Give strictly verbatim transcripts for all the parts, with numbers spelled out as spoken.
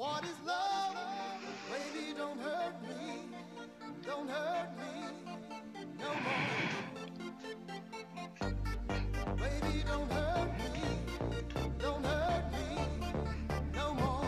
What is love? Baby, don't hurt me, don't hurt me no more. Baby, don't hurt me, don't hurt me no more.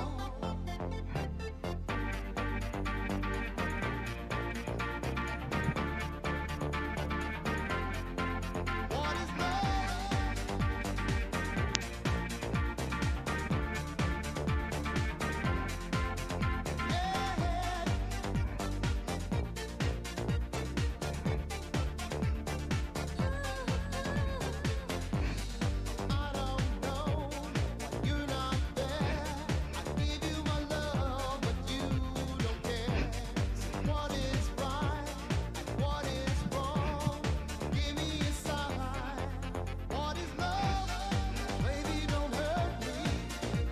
What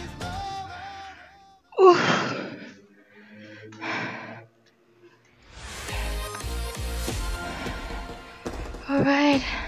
is love? All right.